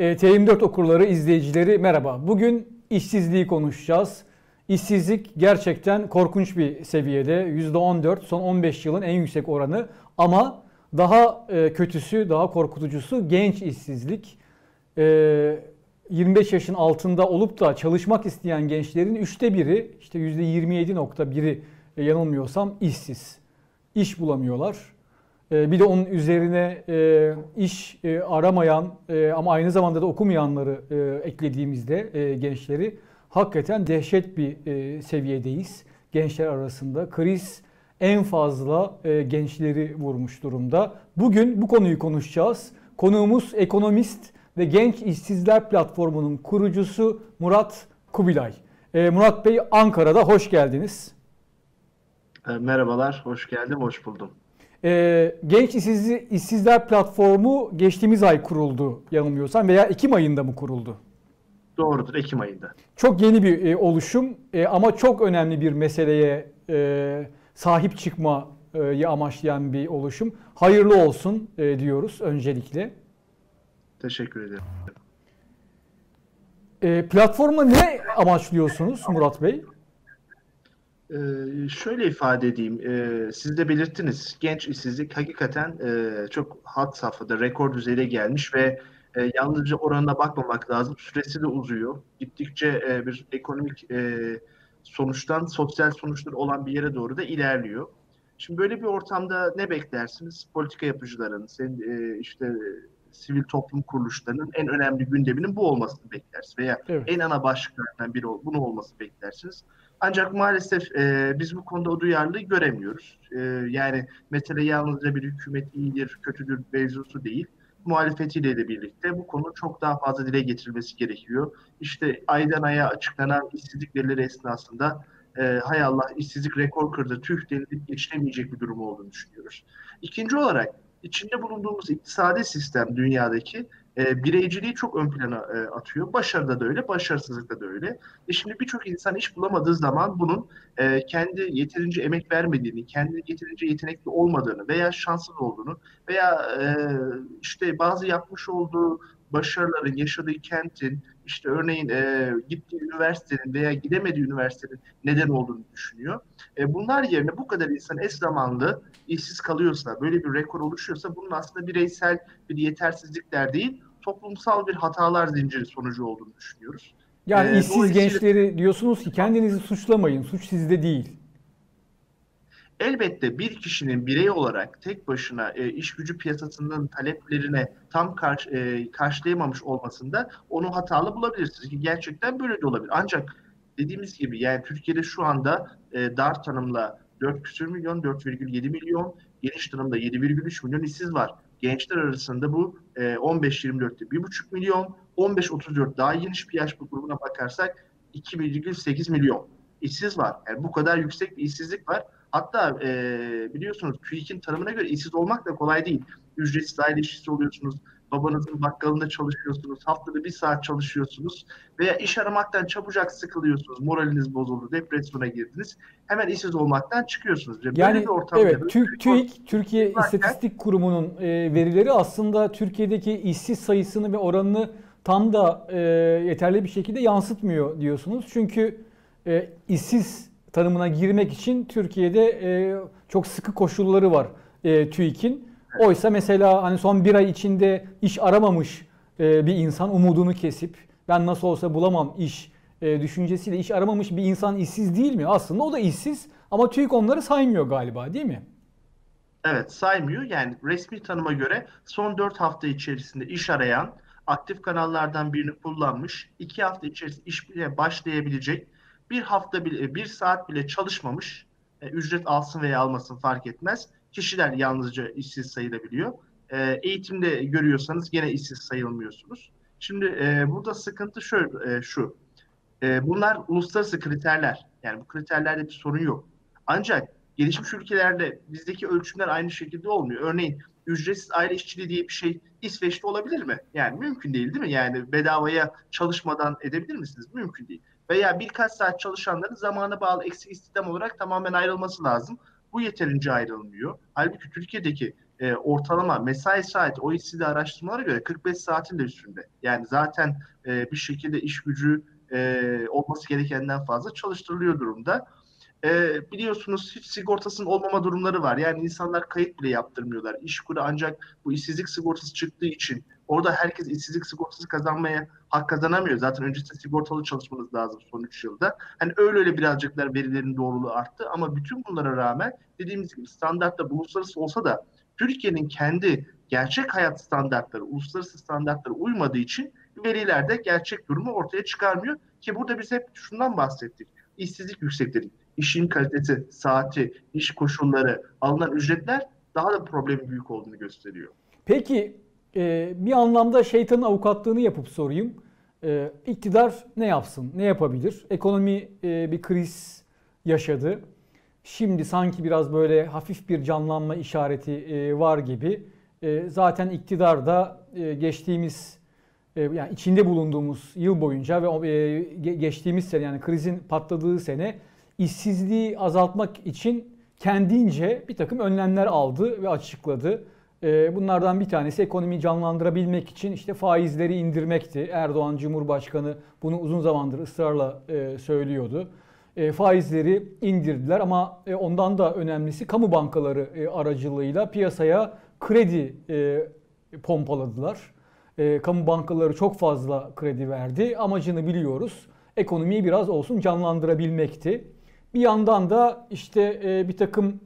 T24 okurları, izleyicileri merhaba. Bugün işsizliği konuşacağız. İşsizlik gerçekten korkunç bir seviyede. %14, son 15 yılın en yüksek oranı. Ama daha kötüsü, daha korkutucusu genç işsizlik. 25 yaşın altında olup da çalışmak isteyen gençlerin 1/3, işte %27.1'i yanılmıyorsam işsiz. İş bulamıyorlar. Bir de onun üzerine iş aramayan ama aynı zamanda da okumayanları eklediğimizde gençleri hakikaten dehşet bir seviyedeyiz. Gençler arasında kriz en fazla gençleri vurmuş durumda. Bugün bu konuyu konuşacağız. Konuğumuz ekonomist ve Genç İşsizler Platformu'nun kurucusu Murat Kubilay. Murat Bey, Ankara'da hoş geldiniz. Merhabalar, hoş geldim, hoş buldum. Genç İşsizler Platformu geçtiğimiz ay kuruldu yanılmıyorsam, veya Ekim ayında mı kuruldu? Doğrudur, Ekim ayında. Çok yeni bir oluşum ama çok önemli bir meseleye sahip çıkmayı amaçlayan bir oluşum. Hayırlı olsun diyoruz öncelikle. Teşekkür ederim. Platforma ne amaçlıyorsunuz Murat Bey? Şöyle ifade edeyim, siz de belirttiniz, genç işsizlik hakikaten çok had safhada, rekor düzeyde gelmiş ve yalnızca oranına bakmamak lazım, süresi de uzuyor. Gittikçe bir ekonomik sonuçtan sosyal sonuçları olan bir yere doğru da ilerliyor. Şimdi böyle bir ortamda ne beklersiniz? Politika yapıcıların, işte sivil toplum kuruluşlarının en önemli gündeminin bu olmasını beklersiniz veya evet, en ana başlıklardan biri bunu olması beklersiniz. Ancak maalesef biz bu konuda o duyarlılığı göremiyoruz. Yani mesele yalnızca bir hükümet iyidir, kötüdür mevzusu değil. Muhalefetiyle de birlikte bu konu çok daha fazla dile getirilmesi gerekiyor. İşte aydan aya açıklanan işsizlik verileri esnasında hay Allah işsizlik rekor kırdı, tüh denilip geçilemeyecek bir durum olduğunu düşünüyoruz. İkinci olarak içinde bulunduğumuz iktisadi sistem dünyadaki bireyciliği çok ön plana atıyor. Başarıda da öyle, başarısızlıkta da öyle. Şimdi birçok insan iş bulamadığı zaman bunun kendi yeterince emek vermediğini, kendi yeterince yetenekli olmadığını veya şanssız olduğunu veya işte bazı yapmış olduğu başarıların, yaşadığı kentin, işte örneğin gittiği üniversitenin veya gidemediği üniversitenin neden olduğunu düşünüyor. Bunlar yerine bu kadar insan eş zamanlı işsiz kalıyorsa, böyle bir rekor oluşuyorsa bunun aslında bireysel bir yetersizlikler değil, toplumsal bir hatalar zinciri sonucu olduğunu düşünüyoruz. Yani işsiz gençleri diyorsunuz ki kendinizi suçlamayın, suç sizde değil. Elbette bir kişinin birey olarak tek başına iş gücü piyasasının taleplerine tam karşılayamamış olmasında onu hatalı bulabilirsiniz ki gerçekten böyle de olabilir. Ancak dediğimiz gibi yani Türkiye'de şu anda dar tanımla 4 küsur milyon, 4,7 milyon, geniş tanımda 7,3 milyon işsiz var. Gençler arasında bu 15-24'te 1,5 milyon, 15-34 daha geniş bir yaş grubuna bakarsak 2,8 milyon işsiz var. Yani bu kadar yüksek bir işsizlik var. Hatta biliyorsunuz TÜİK'in tanımına göre işsiz olmak da kolay değil. Ücretsiz aile işçisi oluyorsunuz, babanızın bakkalında çalışıyorsunuz, haftada 1 saat çalışıyorsunuz veya iş aramaktan çabucak sıkılıyorsunuz, moraliniz bozuldu, depresyona girdiniz, hemen işsiz olmaktan çıkıyorsunuz. Yani evet, TÜİK, Türkiye İstatistik Kurumu'nun verileri aslında Türkiye'deki işsiz sayısını ve oranını tam da yeterli bir şekilde yansıtmıyor diyorsunuz. Çünkü işsiz tanımına girmek için Türkiye'de çok sıkı koşulları var TÜİK'in. Oysa mesela hani son 1 ay içinde iş aramamış bir insan umudunu kesip ben nasıl olsa bulamam iş düşüncesiyle iş aramamış bir insan işsiz değil mi? Aslında o da işsiz ama TÜİK onları saymıyor galiba, değil mi? Evet, saymıyor. Yani resmi tanıma göre son 4 hafta içerisinde iş arayan, aktif kanallardan birini kullanmış, 2 hafta içerisinde işe başlayabilecek, 1 saat bile çalışmamış, ücret alsın veya almasın fark etmez, kişiler yalnızca işsiz sayılabiliyor. Eğitimde görüyorsanız gene işsiz sayılmıyorsunuz. Şimdi burada sıkıntı şu. Bunlar uluslararası kriterler. Yani bu kriterlerde bir sorun yok. Ancak gelişmiş ülkelerde bizdeki ölçümler aynı şekilde olmuyor. Örneğin ücretsiz aile işçiliği diye bir şey İsveç'te olabilir mi? Yani mümkün değil, değil mi? Yani bedavaya çalışmadan edebilir misiniz? Mümkün değil. Veya birkaç saat çalışanların zamana bağlı eksik istihdam olarak tamamen ayrılması lazım. bu yeterince ayrılmıyor. Halbuki Türkiye'deki ortalama mesai saati OECD araştırmalara göre 45 saatin de üstünde. Yani zaten bir şekilde iş gücü olması gerekenden fazla çalıştırılıyor durumda. Biliyorsunuz hiç sigortasının olmama durumları var. Yani insanlar kayıt bile yaptırmıyorlar. İşkur ancak bu işsizlik sigortası çıktığı için orada herkes işsizlik sigortası kazanmaya hak kazanamıyor. Zaten öncesinde sigortalı çalışmanız lazım son 3 yılda. Hani öyle birazcıklar verilerin doğruluğu arttı ama bütün bunlara rağmen dediğimiz gibi standartta uluslararası olsa da Türkiye'nin kendi gerçek hayat standartları, uluslararası standartlara uymadığı için verilerde gerçek durumu ortaya çıkarmıyor ki burada biz hep şundan bahsettik. İşsizlik yüksek dedik. İşin kalitesi, saati, iş koşulları, alınan ücretler daha da problemin büyük olduğunu gösteriyor. Peki bir anlamda şeytanın avukatlığını yapıp sorayım. İktidar ne yapsın, ne yapabilir? Ekonomi bir kriz yaşadı. Şimdi sanki biraz böyle hafif bir canlanma işareti var gibi. Zaten iktidar da geçtiğimiz, yani içinde bulunduğumuz yıl boyunca ve geçtiğimiz sene, yani krizin patladığı sene işsizliği azaltmak için kendince bir takım önlemler aldı ve açıkladı. Bunlardan bir tanesi ekonomiyi canlandırabilmek için işte faizleri indirmekti. Erdoğan Cumhurbaşkanı bunu uzun zamandır ısrarla söylüyordu. Faizleri indirdiler ama ondan da önemlisi kamu bankaları aracılığıyla piyasaya kredi pompaladılar. Kamu bankaları çok fazla kredi verdi. Amacını biliyoruz. Ekonomiyi biraz olsun canlandırabilmekti. Bir yandan da işte bir takım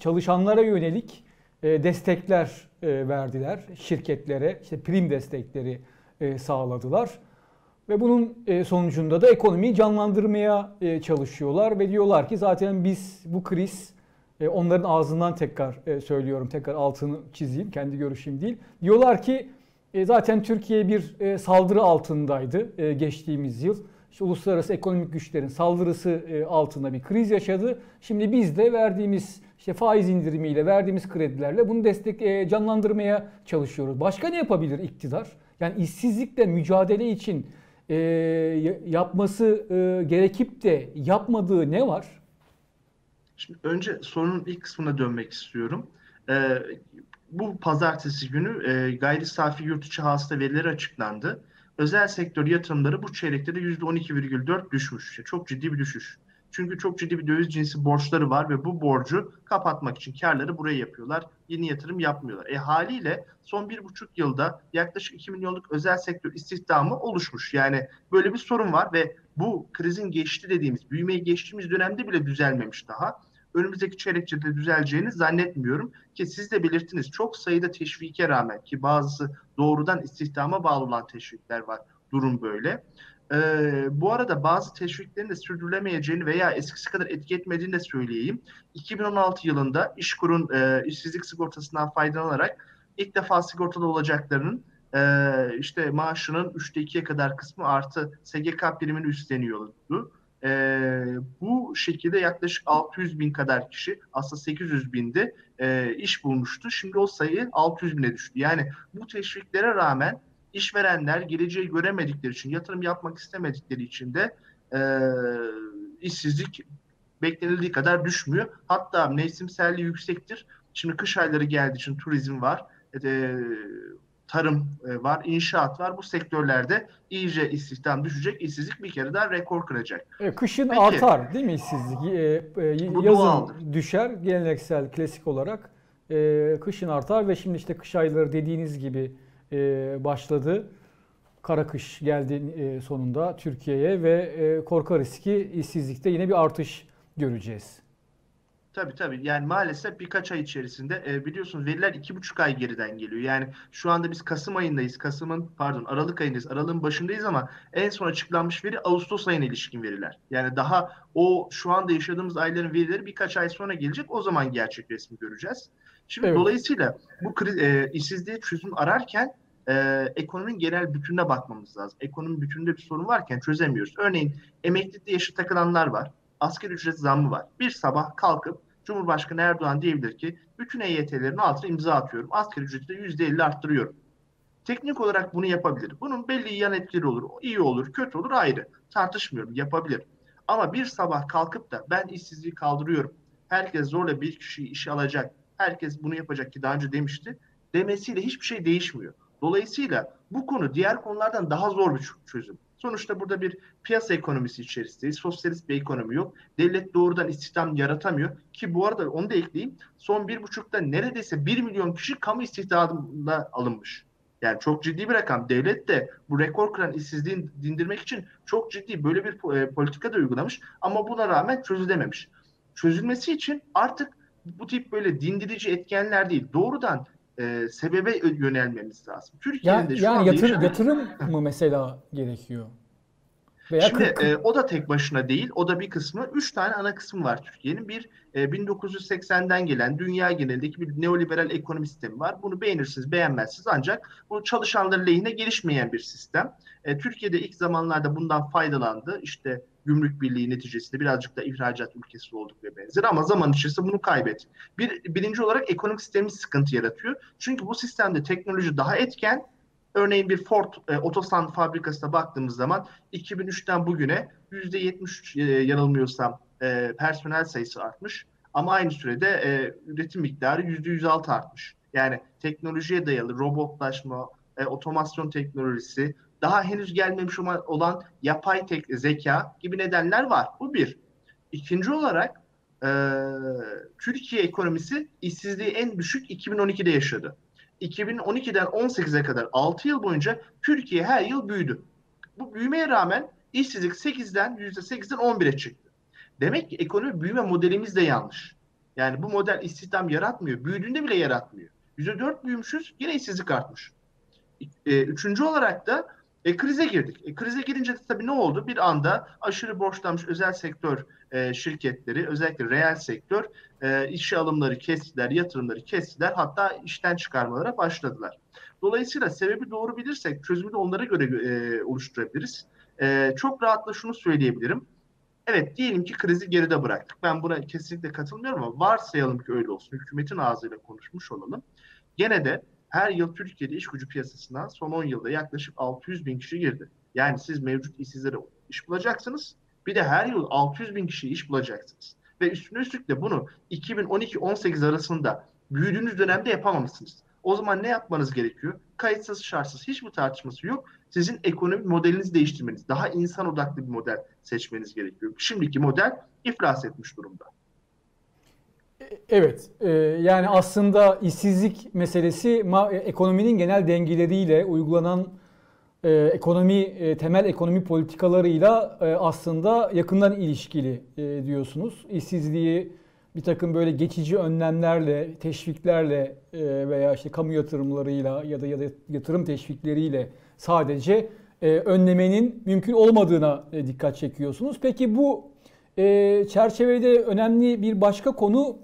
çalışanlara yönelik destekler verdiler. Şirketlere işte prim destekleri sağladılar. Ve bunun sonucunda da ekonomiyi canlandırmaya çalışıyorlar ve diyorlar ki zaten biz bu kriz, onların ağzından tekrar söylüyorum, tekrar altını çizeyim, kendi görüşüm değil. Diyorlar ki zaten Türkiye bir saldırı altındaydı geçtiğimiz yıl. İşte uluslararası ekonomik güçlerin saldırısı altında bir kriz yaşadı. Şimdi biz de verdiğimiz işte faiz indirimiyle, verdiğimiz kredilerle bunu canlandırmaya çalışıyoruz. Başka ne yapabilir iktidar? Yani işsizlikle mücadele için yapması gerekip de yapmadığı ne var? Şimdi önce sorunun ilk kısmına dönmek istiyorum. Bu pazartesi günü gayri safi yurt içi hasıla verileri açıklandı. Özel sektör yatırımları bu çeyrekte de %12,4 düşmüş. Çok ciddi bir düşüş. Çünkü çok ciddi bir döviz cinsi borçları var ve bu borcu kapatmak için karları buraya yapıyorlar. Yeni yatırım yapmıyorlar. Haliyle son 1,5 yılda yaklaşık 2 milyonluk özel sektör istihdamı oluşmuş. Yani böyle bir sorun var ve bu krizin geçti dediğimiz, büyümeyi geçtiğimiz dönemde bile düzelmemiş daha. Önümüzdeki çeyrekçede düzeleceğini zannetmiyorum ki siz de belirttiniz. Çok sayıda teşvike rağmen ki bazısı doğrudan istihdama bağlı olan teşvikler var. Durum böyle. Bu arada bazı teşviklerin de sürdürülemeyeceğini veya eskisi kadar etki etmediğini de söyleyeyim. 2016 yılında İşkur'un işsizlik sigortasından faydalanarak ilk defa sigortalı olacaklarının işte maaşının 3'te 2'ye kadar kısmı artı SGK primini üstleniyordu. Bu şekilde yaklaşık 600 bin kadar kişi, aslında 800 binde iş bulmuştu. Şimdi o sayı 600 bine düştü. Yani bu teşviklere rağmen işverenler geleceği göremedikleri için, yatırım yapmak istemedikleri için de işsizlik beklenildiği kadar düşmüyor. Hatta mevsimselliği yüksektir. Şimdi kış ayları geldiği için turizm var, tarım var, inşaat var. Bu sektörlerde iyice istihdam düşecek. İşsizlik bir kere daha rekor kıracak. Kışın peki, artar değil mi işsizlik? Yazın düşer geleneksel, klasik olarak. Kışın artar ve şimdi işte kış ayları dediğiniz gibi başladı. Kara kış geldi sonunda Türkiye'ye ve korkarız ki işsizlikte yine bir artış göreceğiz. Tabii. Yani maalesef birkaç ay içerisinde biliyorsunuz veriler 2,5 ay geriden geliyor. Yani şu anda biz Kasım ayındayız. Aralık ayındayız. Aralığın başındayız ama en son açıklanmış veri Ağustos ayına ilişkin veriler. Yani daha o şu anda yaşadığımız ayların verileri birkaç ay sonra gelecek. O zaman gerçek resmi göreceğiz. Şimdi evet. Dolayısıyla bu işsizliğe çözüm ararken ekonominin genel bütününe bakmamız lazım. Ekonominin bütününde bir sorun varken çözemiyoruz. Örneğin emeklilikte yaşı takılanlar var. Asgari ücret zammı var. Bir sabah kalkıp Cumhurbaşkanı Erdoğan diyebilir ki bütün EYT'lerin altına imza atıyorum. Asgari ücreti de %50 arttırıyorum. Teknik olarak bunu yapabilir. Bunun belli yan etkileri olur. İyi olur, kötü olur ayrı. Tartışmıyorum. Yapabilir. Ama bir sabah kalkıp da ben işsizliği kaldırıyorum, herkes zorla bir kişiyi işe alacak, herkes bunu yapacak ki daha önce demişti, demesiyle hiçbir şey değişmiyor. Dolayısıyla bu konu diğer konulardan daha zor bir çözüm. Sonuçta burada bir piyasa ekonomisi içerisindeyiz. Sosyalist bir ekonomi yok. Devlet doğrudan istihdam yaratamıyor. Ki bu arada onu da ekleyeyim. Son 1,5'ta neredeyse 1 milyon kişi kamu istihdamına alınmış. Yani çok ciddi bir rakam. Devlet de bu rekor kıran işsizliği dindirmek için çok ciddi böyle bir politika da uygulamış. Ama buna rağmen çözülememiş. Çözülmesi için artık bu tip böyle dindirici etkenler değil, doğrudan sebebe yönelmemiz lazım. Türkiye'nin de şu an yatırım mı mesela gerekiyor? Veya şimdi o da tek başına değil, o da bir kısmı. 3 tane ana kısmı var Türkiye'nin. Bir 1980'den gelen dünya genelindeki bir neoliberal ekonomi sistemi var. Bunu beğenirsiniz, beğenmezsiniz ancak bu çalışanların lehine gelişmeyen bir sistem. Türkiye'de ilk zamanlarda bundan faydalandı. İşte Gümrük Birliği neticesinde birazcık da ihracat ülkesi olduk ve benzeri, ama zaman içerisinde bunu kaybettik. Birinci olarak ekonomik sistemi sıkıntı yaratıyor. Çünkü bu sistemde teknoloji daha etken. Örneğin bir Ford Otosan fabrikasına baktığımız zaman 2003'ten bugüne %73 yanılmıyorsam personel sayısı artmış. Ama aynı sürede üretim miktarı %106 artmış. Yani teknolojiye dayalı robotlaşma, otomasyon teknolojisi, daha henüz gelmemiş olan yapay zeka gibi nedenler var. Bu bir. İkinci olarak Türkiye ekonomisi işsizliği en düşük 2012'de yaşadı. 2012'den 18'e kadar 6 yıl boyunca Türkiye her yıl büyüdü. Bu büyümeye rağmen işsizlik %8'den 11'e çıktı. Demek ki ekonomi büyüme modelimiz de yanlış. Yani bu model istihdam yaratmıyor. Büyüdüğünde bile yaratmıyor. %4 büyümüşüz, yine işsizlik artmış. Üçüncü olarak da krize girdik. Krize girince tabii ne oldu? Bir anda aşırı borçlanmış özel sektör şirketleri, özellikle reel sektör işe alımları kestiler, yatırımları kestiler, hatta işten çıkarmalara başladılar. Dolayısıyla sebebi doğru bilirsek çözümü de onlara göre oluşturabiliriz. Çok rahatla şunu söyleyebilirim. Evet, diyelim ki krizi geride bıraktık. Ben buna kesinlikle katılmıyorum ama varsayalım ki öyle olsun. Hükümetin ağzıyla konuşmuş olalım. Gene de her yıl Türkiye'de iş gücü piyasasına son 10 yılda yaklaşık 600.000 kişi girdi. Yani siz mevcut işsizlere iş bulacaksınız. Bir de her yıl 600.000 kişiye iş bulacaksınız. Ve üstüne üstlük de bunu 2012-18 arasında büyüdüğünüz dönemde yapamamışsınız. O zaman ne yapmanız gerekiyor? Kayıtsız, şartsız, hiçbir tartışması yok. Sizin ekonomik modelinizi değiştirmeniz, daha insan odaklı bir model seçmeniz gerekiyor. Şimdiki model iflas etmiş durumda. Evet, yani aslında işsizlik meselesi ekonominin genel dengeleriyle uygulanan temel ekonomi politikalarıyla aslında yakından ilişkili diyorsunuz. İşsizliği bir takım böyle geçici önlemlerle, teşviklerle veya işte kamu yatırımlarıyla ya da yatırım teşvikleriyle sadece önlemenin mümkün olmadığına dikkat çekiyorsunuz. Peki bu çerçevede önemli bir başka konu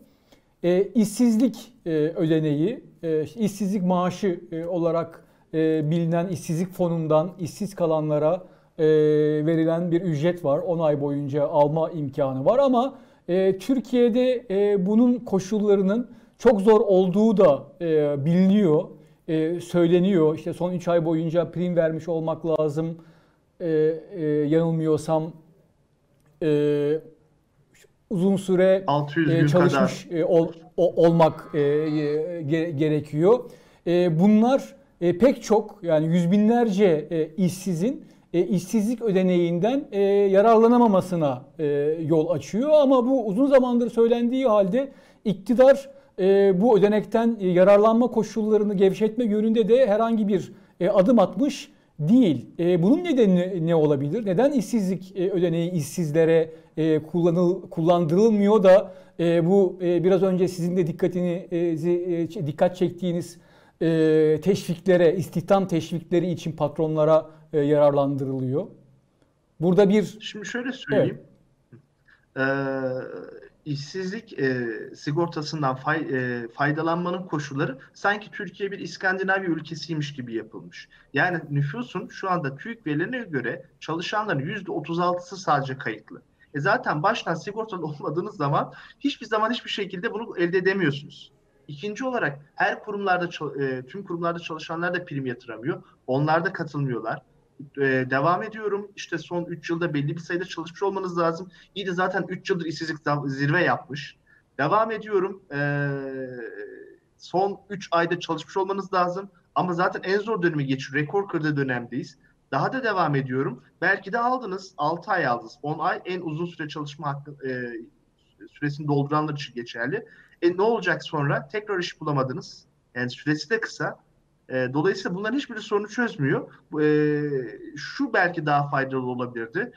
işsizlik ödeneği, işsizlik maaşı olarak bilinen işsizlik fonundan işsiz kalanlara verilen bir ücret var. 10 ay boyunca alma imkanı var ama Türkiye'de bunun koşullarının çok zor olduğu da biliniyor, söyleniyor. İşte son 3 ay boyunca prim vermiş olmak lazım, yanılmıyorsam. Uzun süre çalışmış olmak gerekiyor. Bunlar pek çok, yani yüz binlerce işsizin işsizlik ödeneğinden yararlanamamasına yol açıyor. Ama bu uzun zamandır söylendiği halde iktidar bu ödenekten yararlanma koşullarını gevşetme yönünde de herhangi bir adım atmış değil. Bunun nedeni ne olabilir? Neden işsizlik ödeneği işsizlere kullandırılmıyor da bu biraz önce sizin de dikkat çektiğiniz teşviklere, istihdam teşvikleri için patronlara yararlandırılıyor? Burada bir... Şimdi şöyle söyleyeyim. Evet. İşsizlik sigortasından faydalanmanın koşulları sanki Türkiye bir İskandinavya ülkesiymiş gibi yapılmış. Yani nüfusun şu anda TÜİK verilerine göre çalışanların %36'sı sadece kayıtlı. Zaten baştan sigortalı olmadığınız zaman hiçbir şekilde bunu elde edemiyorsunuz. İkinci olarak tüm kurumlarda çalışanlar da prim yatıramıyor. Onlar da katılmıyorlar. devam ediyorum. İşte son 3 yılda belli bir sayıda çalışmış olmanız lazım. İyi de zaten 3 yıldır işsizlik zirve yapmış. Devam ediyorum. Son 3 ayda çalışmış olmanız lazım. Ama zaten en zor dönemi geçiyor. Rekor kırdığı dönemdeyiz. Daha da devam ediyorum. Belki de aldınız. 6 ay aldınız. 10 ay en uzun süre çalışma hakkı, süresini dolduranlar için geçerli. Ne olacak sonra? Tekrar iş bulamadınız. Yani süresi de kısa. Dolayısıyla bunların hiçbiri sorunu çözmüyor. Şu belki daha faydalı olabilirdi.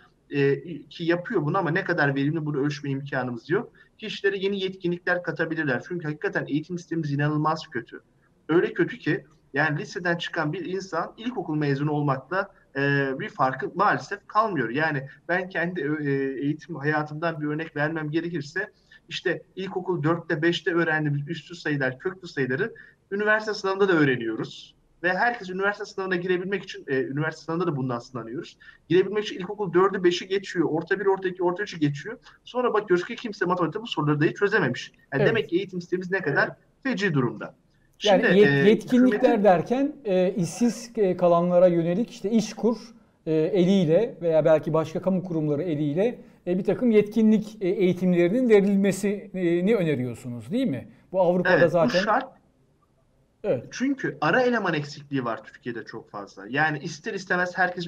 Ki yapıyor bunu ama ne kadar verimli bunu ölçme imkanımız yok. Kişilere yeni yetkinlikler katabilirler. Çünkü hakikaten eğitim sistemimiz inanılmaz kötü. Öyle kötü ki yani liseden çıkan bir insan ilkokul mezunu olmakla bir farkı maalesef kalmıyor. Yani ben kendi eğitim hayatımdan bir örnek vermem gerekirse işte ilkokul 4'te 5'te öğrendiğimiz üstü sayılar, köklü sayıları üniversite sınavında da öğreniyoruz. Ve herkes üniversite sınavına girebilmek için, üniversite sınavında da bundan sınanıyoruz. Girebilmek için ilkokul 4'ü 5'i geçiyor, orta 1, orta 2, orta 3'ü geçiyor. Sonra bakıyoruz ki kimse matematikte bu soruları dahi çözememiş. Yani evet. Demek ki eğitim sistemimiz ne kadar feci durumda. Şimdi, yani yetkinlikler derken işsiz kalanlara yönelik işte İşkur eliyle veya belki başka kamu kurumları eliyle bir takım yetkinlik eğitimlerinin verilmesini öneriyorsunuz değil mi? Bu Avrupa'da evet, zaten... Bu şart. Evet. Çünkü ara eleman eksikliği var Türkiye'de çok fazla. Yani ister istemez herkes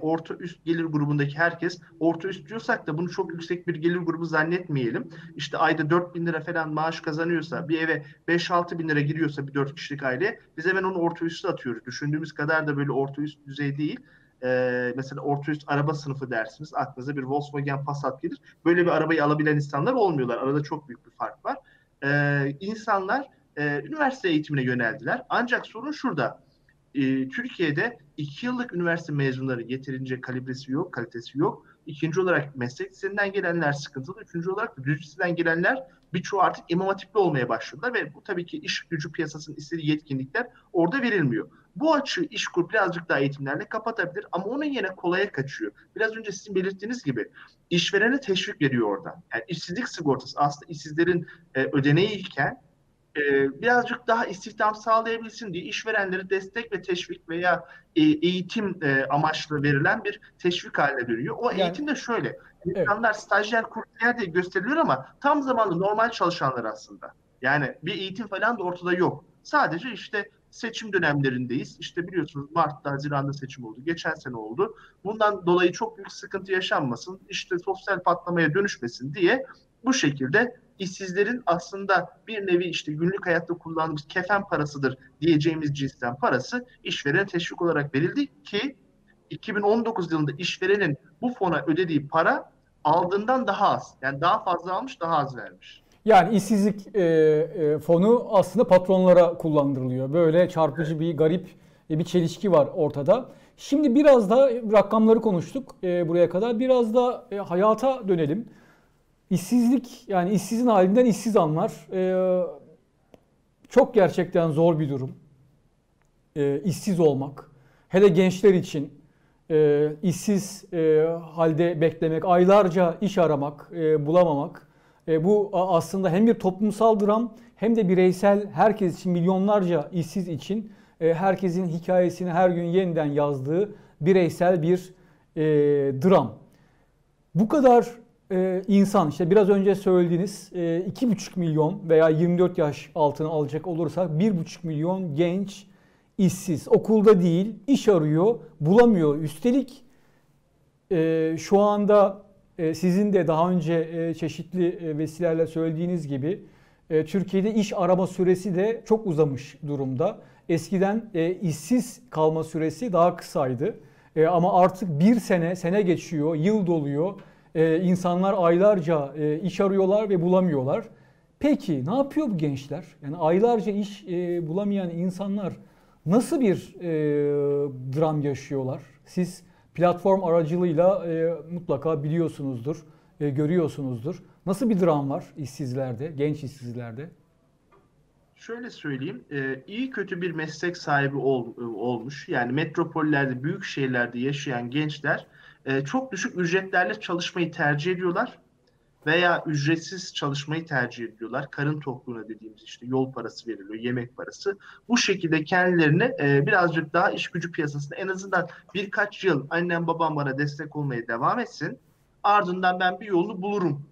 orta üst gelir grubundaki herkes, orta üst diyorsak da bunu çok yüksek bir gelir grubu zannetmeyelim. İşte ayda 4.000 lira falan maaş kazanıyorsa, bir eve 5-6.000 lira giriyorsa bir 4 kişilik aile, biz hemen onu orta üstü atıyoruz. Düşündüğümüz kadar da böyle orta üst düzey değil. Mesela orta üst araba sınıfı dersiniz, aklınıza bir Volkswagen Passat gelir. Böyle bir arabayı alabilen insanlar olmuyorlar. Arada çok büyük bir fark var. İnsanlar üniversite eğitimine yöneldiler. Ancak sorun şurada. Türkiye'de 2 yıllık üniversite mezunları yeterince kalibresi yok, kalitesi yok. İkinci olarak meslek lisesinden gelenler sıkıntılı. Üçüncü olarak düz liseden gelenler birçoğu artık imam hatipli olmaya başladılar. Ve bu tabii ki iş gücü piyasasının istediği yetkinlikler orada verilmiyor. Bu açığı İşkur birazcık daha eğitimlerle kapatabilir ama onun yerine kolaya kaçıyor. Biraz önce sizin belirttiğiniz gibi işverene teşvik veriyor orada. Yani işsizlik sigortası aslında işsizlerin ödeneği iken birazcık daha istihdam sağlayabilsin diye işverenlere destek ve teşvik veya eğitim amaçlı verilen bir teşvik haline dönüyor. O yani, eğitim de şöyle. İnsanlar evet. Stajyer, kursiyer diye gösteriliyor ama tam zamanlı normal çalışanlar aslında. Yani bir eğitim falan da ortada yok. Sadece işte seçim dönemlerindeyiz. İşte biliyorsunuz Mart'ta, Haziran'da seçim oldu. Geçen sene oldu. Bundan dolayı çok büyük sıkıntı yaşanmasın, işte sosyal patlamaya dönüşmesin diye bu şekilde işsizlerin aslında bir nevi işte günlük hayatta kullandığımız kefen parasıdır diyeceğimiz cinsten parası işverene teşvik olarak verildi ki 2019 yılında işverenin bu fona ödediği para aldığından daha az. Yani daha fazla almış, daha az vermiş. Yani işsizlik fonu aslında patronlara kullandırılıyor. Böyle çarpıcı bir garip bir çelişki var ortada. Şimdi biraz da rakamları konuştuk buraya kadar. Biraz da hayata dönelim. İşsizlik, yani işsizin halinden işsiz anlar. Çok gerçekten zor bir durum. İşsiz olmak. Hele gençler için işsiz halde beklemek, aylarca iş aramak, bulamamak. Bu aslında hem bir toplumsal dram hem de bireysel herkes için, milyonlarca işsiz için herkesin hikayesini her gün yeniden yazdığı bireysel bir dram. Bu kadar insan işte biraz önce söylediğiniz 2,5 milyon veya 24 yaş altına alacak olursak 1,5 milyon genç işsiz. Okulda değil, iş arıyor, bulamıyor. Üstelik şu anda sizin de daha önce çeşitli vesilelerle söylediğiniz gibi Türkiye'de iş arama süresi de çok uzamış durumda. Eskiden işsiz kalma süresi daha kısaydı. Ama artık bir sene geçiyor, yıl doluyor. İnsanlar aylarca iş arıyorlar ve bulamıyorlar. Peki ne yapıyor bu gençler? Yani aylarca iş bulamayan insanlar nasıl bir dram yaşıyorlar? Siz platform aracılığıyla mutlaka biliyorsunuzdur, görüyorsunuzdur. Nasıl bir dram var işsizlerde, genç işsizlerde? Şöyle söyleyeyim, iyi kötü bir meslek sahibi olmuş. Yani metropollerde, büyük şehirlerde yaşayan gençler çok düşük ücretlerle çalışmayı tercih ediyorlar veya ücretsiz çalışmayı tercih ediyorlar. Karın tokluğuna dediğimiz işte yol parası veriliyor, yemek parası. Bu şekilde kendilerini birazcık daha iş gücü piyasasında en azından birkaç yıl annem babam bana destek olmaya devam etsin. Ardından ben bir yolunu bulurum.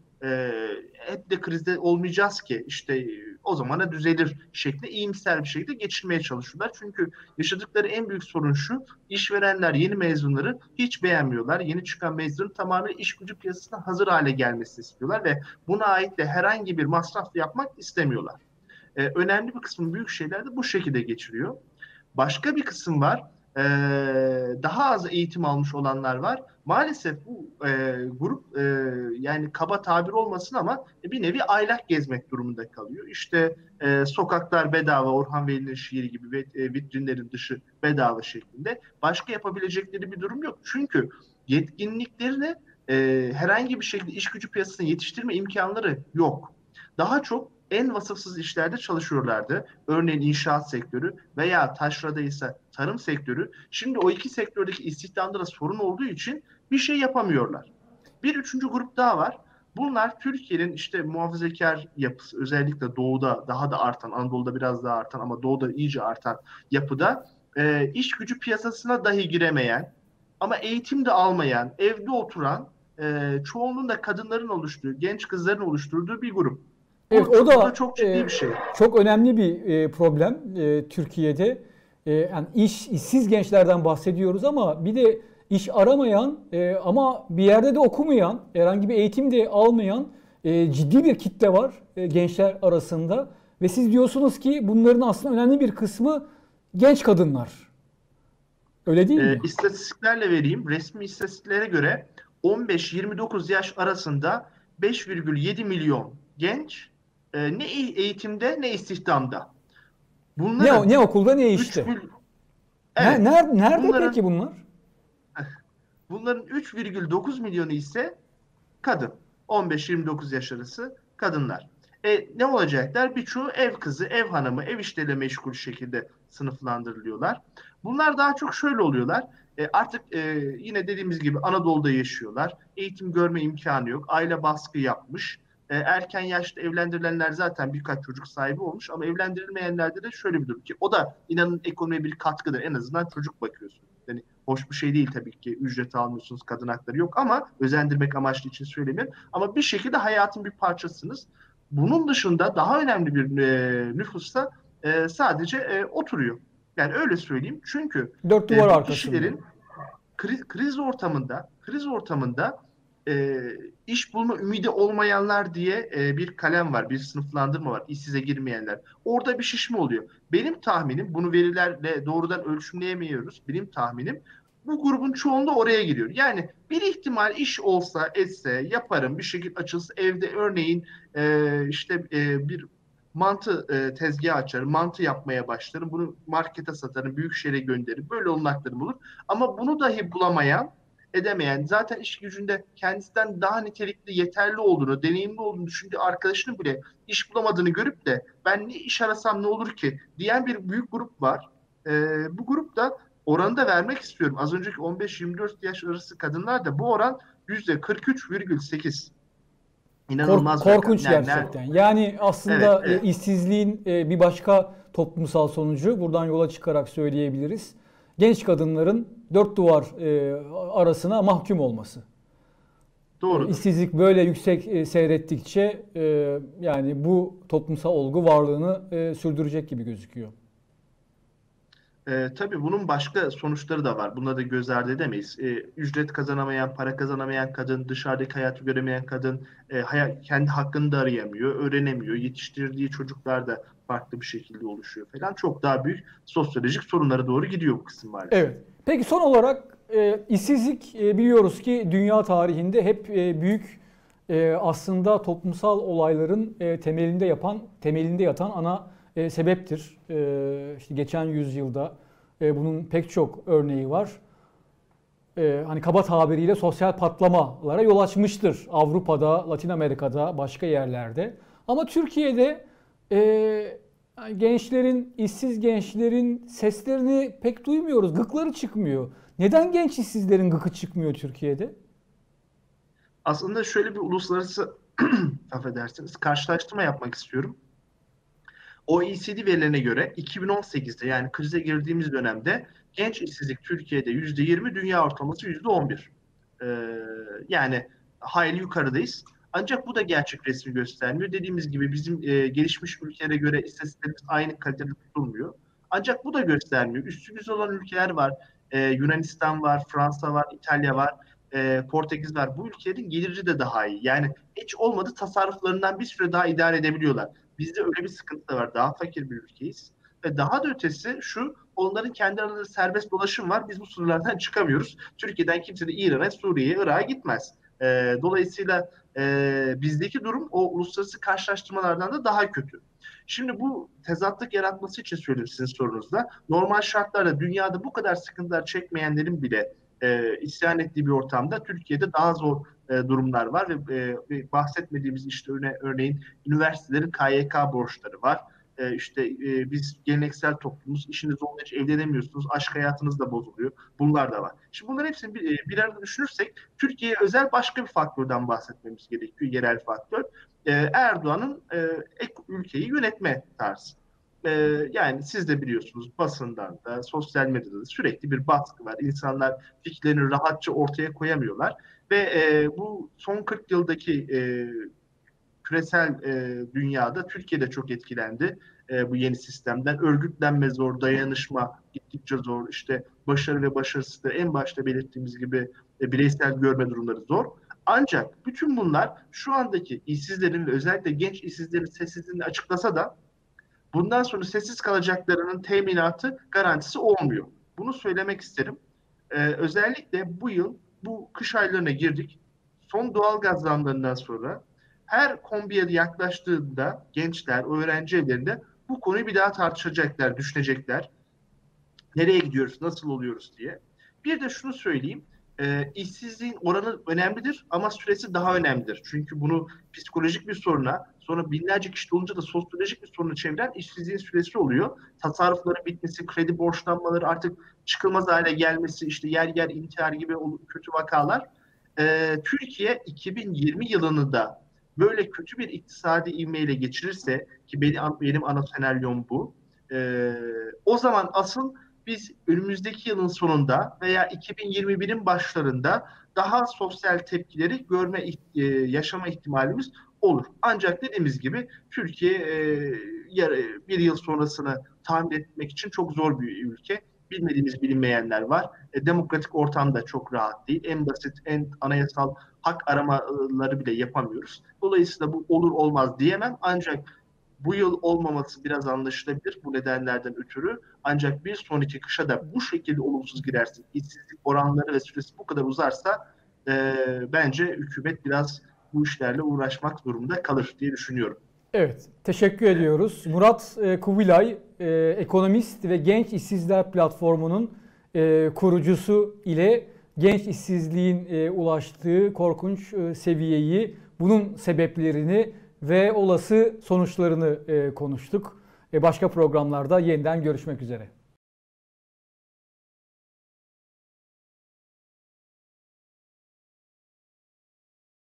Hep de krizde olmayacağız ki işte o zamana düzelir şeklinde iyimser bir şekilde geçinmeye çalışıyorlar. Çünkü yaşadıkları en büyük sorun şu: işverenler yeni mezunları hiç beğenmiyorlar. Yeni çıkan mezunların tamamen iş gücü piyasasına hazır hale gelmesini istiyorlar ve buna ait de herhangi bir masraf yapmak istemiyorlar. Önemli bir kısmın büyük şeyler de bu şekilde geçiriyor. Başka bir kısım var. Daha az eğitim almış olanlar var. Maalesef bu grup yani kaba tabir olmasın ama bir nevi aylak gezmek durumunda kalıyor. İşte sokaklar bedava, Orhan Veli'nin şiiri gibi vitrinlerin dışı bedava şeklinde. Başka yapabilecekleri bir durum yok. Çünkü yetkinliklerine herhangi bir şekilde iş gücü piyasasını yetiştirme imkanları yok. Daha çok en vasıfsız işlerde çalışıyorlardı. Örneğin inşaat sektörü veya taşrada ise tarım sektörü. Şimdi o iki sektördeki istihdamda da sorun olduğu için bir şey yapamıyorlar. Bir üçüncü grup daha var. Bunlar Türkiye'nin işte muhafazakar yapısı, özellikle doğuda daha da artan, Anadolu'da biraz daha artan ama doğuda iyice artan yapıda iş gücü piyasasına dahi giremeyen ama eğitim de almayan, evde oturan, çoğunluğun da kadınların oluştuğu, genç kızların oluşturduğu bir grup. Evet, o da çok ciddi bir şey. Çok önemli bir problem Türkiye'de. Yani işsiz gençlerden bahsediyoruz ama bir de iş aramayan ama bir yerde de okumayan, herhangi bir eğitim de almayan ciddi bir kitle var gençler arasında. Ve siz diyorsunuz ki bunların aslında önemli bir kısmı genç kadınlar. Öyle değil mi? İstatistiklerle vereyim. Resmi istatistiklere göre 15-29 yaş arasında 5,7 milyon genç ne eğitimde ne istihdamda. Bunların ne okulda ne işte. Evet, nerede bunların, peki bunlar? Bunların 3,9 milyonu ise kadın. 15-29 yaş arası kadınlar. Ne olacaklar? Birçoğu ev kızı, ev hanımı, ev işleriyle meşgul şekilde sınıflandırılıyorlar. Bunlar daha çok şöyle oluyorlar. Artık yine dediğimiz gibi Anadolu'da yaşıyorlar. Eğitim görme imkanı yok. Aile baskı yapmış. Erken yaşta evlendirilenler zaten birkaç çocuk sahibi olmuş ama evlendirilmeyenlerde de şöyle bir durum ki o da inanın ekonomiye bir katkıdır. En azından çocuk bakıyorsunuz. Yani hoş bir şey değil tabii ki, ücret almıyorsunuz, kadın hakları yok ama özendirmek amaçlı için söylemiyorum. Ama bir şekilde hayatın bir parçasınız. Bunun dışında daha önemli bir nüfusta sadece oturuyor. Yani öyle söyleyeyim, çünkü dört duvar arkasında kişilerin kriz ortamında iş bulma ümidi olmayanlar diye bir kalem var, bir sınıflandırma var, işsize girmeyenler. Orada bir şişme oluyor. Benim tahminim, bunu verilerle doğrudan ölçümleyemiyoruz, benim tahminim bu grubun çoğunluğu oraya giriyor. Yani bir ihtimal iş olsa, etse, yaparım, bir şekilde açılsa evde, örneğin işte bir mantı tezgahı açarım, mantı yapmaya başlarım, bunu markete satarım, büyük şehre gönderirim, böyle olanaklarım olur. Ama bunu dahi bulamayan, edemeyen, zaten iş gücünde kendisinden daha nitelikli, yeterli olduğunu, deneyimli olduğunu düşündüğü arkadaşının bile iş bulamadığını görüp de ben ne iş arasam ne olur ki diyen bir büyük grup var. Bu grupta oranı da vermek istiyorum. Az önceki 15-24 yaş arası kadınlarda bu oran %43,8. İnanılmaz. Korkunç gerçekten. Yani aslında evet. İşsizliğin bir başka toplumsal sonucu, buradan yola çıkarak söyleyebiliriz. Genç kadınların dört duvar arasına mahkum olması. Doğru. İşsizlik böyle yüksek seyrettikçe yani bu toplumsal olgu varlığını sürdürecek gibi gözüküyor. Tabii bunun başka sonuçları da var. Bunları da göz ardı edemeyiz. Ücret kazanamayan, para kazanamayan kadın, dışarıdaki hayatı göremeyen kadın kendi hakkını da arayamıyor, öğrenemiyor. Yetiştirdiği çocuklar da farklı bir şekilde oluşuyor falan. Çok daha büyük sosyolojik sorunlara doğru gidiyor bu kısım var. Evet. Peki son olarak işsizlik biliyoruz ki dünya tarihinde hep büyük aslında toplumsal olayların temelinde yatan ana sebeptir. İşte geçen yüzyılda bunun pek çok örneği var. Hani kaba tabiriyle sosyal patlamalara yol açmıştır Avrupa'da, Latin Amerika'da, başka yerlerde. Ama Türkiye'de işsiz gençlerin seslerini pek duymuyoruz. Gıkları çıkmıyor. Neden genç işsizlerin gıkı çıkmıyor Türkiye'de? Aslında şöyle bir uluslararası affedersiniz, karşılaştırma yapmak istiyorum. OECD verilerine göre 2018'de, yani krize girdiğimiz dönemde genç işsizlik Türkiye'de %20, dünya ortalaması %11. Yani hayli yukarıdayız. Ancak bu da gerçek resmi göstermiyor. Dediğimiz gibi bizim gelişmiş ülkelere göre istatistiklerimiz aynı kalitede tutulmuyor. Ancak bu da göstermiyor. Üstümüzde olan ülkeler var. Yunanistan var, Fransa var, İtalya var, Portekiz var. Bu ülkelerin geliri de daha iyi. Yani hiç olmadı tasarruflarından bir süre daha idare edebiliyorlar. Bizde öyle bir sıkıntı da var. Daha fakir bir ülkeyiz. Ve daha da ötesi şu, onların kendi aralarında serbest dolaşım var. Biz bu sınırlardan çıkamıyoruz. Türkiye'den kimse de İran'a, Suriye'ye, Irak'a gitmez. Dolayısıyla bizdeki durum o uluslararası karşılaştırmalardan da daha kötü. Şimdi bu tezatlık yaratması için söyleyeyim sizin sorunuzda. Normal şartlarda dünyada bu kadar sıkıntılar çekmeyenlerin bile isyan ettiği bir ortamda Türkiye'de daha zor durumlar var ve bahsetmediğimiz işte örneğin üniversitelerin KYK borçları var. Biz geleneksel toplumuz, işiniz olmadan hiç evlenemiyorsunuz, aşk hayatınız da bozuluyor. Bunlar da var. Şimdi bunların hepsini bir arada düşünürsek Türkiye'ye özel başka bir faktörden bahsetmemiz gerekiyor. Yerel faktör. Erdoğan'ın ek ülkeyi yönetme tarzı. Yani siz de biliyorsunuz, basından da sosyal medyada da sürekli bir baskı var. İnsanlar fikirlerini rahatça ortaya koyamıyorlar. Ve bu son 40 yıldaki küresel dünyada Türkiye'de çok etkilendi bu yeni sistemden. Örgütlenme zor, dayanışma gittikçe zor, işte başarı ve başarısızlığı en başta belirttiğimiz gibi bireysel görme durumları zor. Ancak bütün bunlar şu andaki işsizlerin ve özellikle genç işsizlerin sessizliğini açıklasa da bundan sonra sessiz kalacaklarının teminatı, garantisi olmuyor. Bunu söylemek isterim. Özellikle bu yıl, bu kış aylarına girdik. Son doğalgaz zamlarından sonra her kombiye yaklaştığında gençler, öğrenci evlerinde bu konuyu bir daha tartışacaklar, düşünecekler. Nereye gidiyoruz, nasıl oluyoruz diye. Bir de şunu söyleyeyim. İşsizliğin oranı önemlidir ama süresi daha önemlidir. Çünkü bunu psikolojik bir soruna, sonra binlerce kişi olunca da sosyolojik bir soruna çeviren işsizliğin süresi oluyor. Tasarrufların bitmesi, kredi borçlanmaları artık çıkılmaz hale gelmesi, işte yer yer intihar gibi kötü vakalar. Türkiye 2020 yılını da böyle kötü bir iktisadi ivmeyle geçirirse, ki benim ana senaryom bu, o zaman asıl biz önümüzdeki yılın sonunda veya 2021'in başlarında daha sosyal tepkileri yaşama ihtimalimiz olur. Ancak dediğimiz gibi Türkiye bir yıl sonrasını tahmin etmek için çok zor bir ülke. Bilmediğimiz, bilinmeyenler var. Demokratik ortam da çok rahat değil. En basit, en anayasal hak aramaları bile yapamıyoruz. Dolayısıyla bu olur olmaz diyemem. Ancak bu yıl olmaması biraz anlaşılabilir bu nedenlerden ötürü. Ancak bir sonraki kışa da bu şekilde olumsuz girersin, işsizlik oranları ve süresi bu kadar uzarsa bence hükümet biraz bu işlerle uğraşmak durumunda kalır diye düşünüyorum. Evet, teşekkür ediyoruz. Murat Kubilay, ekonomist ve Genç İşsizler Platformu'nun kurucusu ile genç işsizliğin ulaştığı korkunç seviyeyi, bunun sebeplerini ve olası sonuçlarını konuştuk. Başka programlarda yeniden görüşmek üzere.